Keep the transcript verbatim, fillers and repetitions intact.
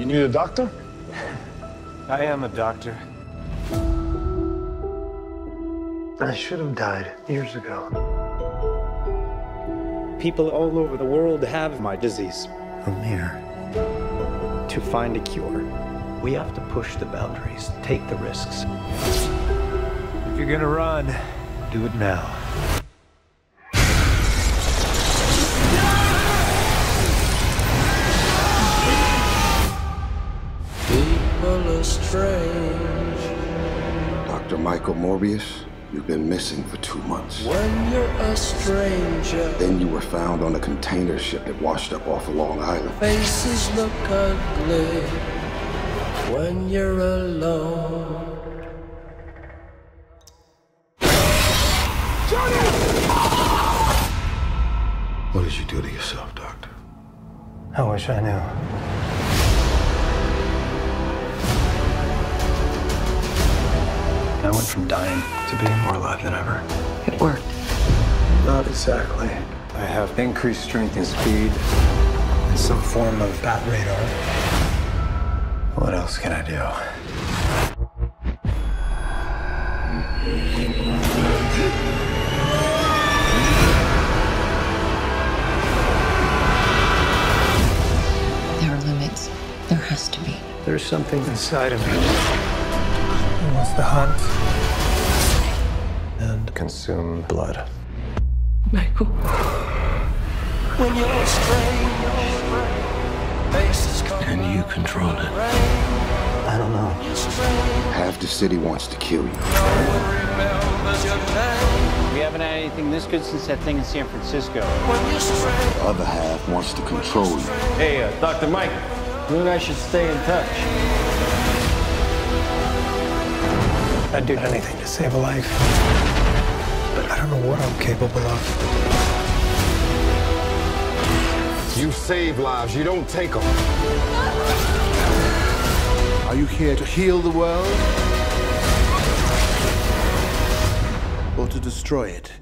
You need a doctor? I am a doctor. I should have died years ago. People all over the world have my disease. I'm here to find a cure. We have to push the boundaries, take the risks. If you're gonna run, do it now. People are strange. Doctor Michael Morbius, you've been missing for two months. When you're a stranger. Then you were found on a container ship that washed up off of Long Island. Faces look ugly when you're alone. Johnny! What did you do to yourself, Doctor? I wish I knew. I went from dying to being more alive than ever. It worked. Not exactly. I have increased strength and speed and some form of bat radar. What else can I do? There are limits. There has to be. There's something inside of me. He wants to hunt and consume blood. Michael. When you're a stranger, and you control it. I don't know. Half the city wants to kill you. We haven't had anything this good since that thing in San Francisco. The other half wants to control you. Hey, uh, Doctor Mike, you and I should stay in touch. I'd do anything to save a life, but I don't know what I'm capable of. You save lives, you don't take them. Are you here to heal the world? Or to destroy it?